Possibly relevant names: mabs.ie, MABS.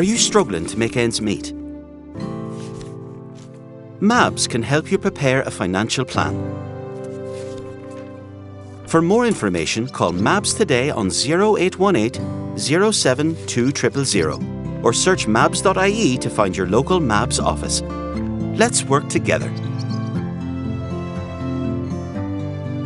Are you struggling to make ends meet? MABS can help you prepare a financial plan. For more information, call MABS today on 0818 072000 or search mabs.ie to find your local MABS office. Let's work together.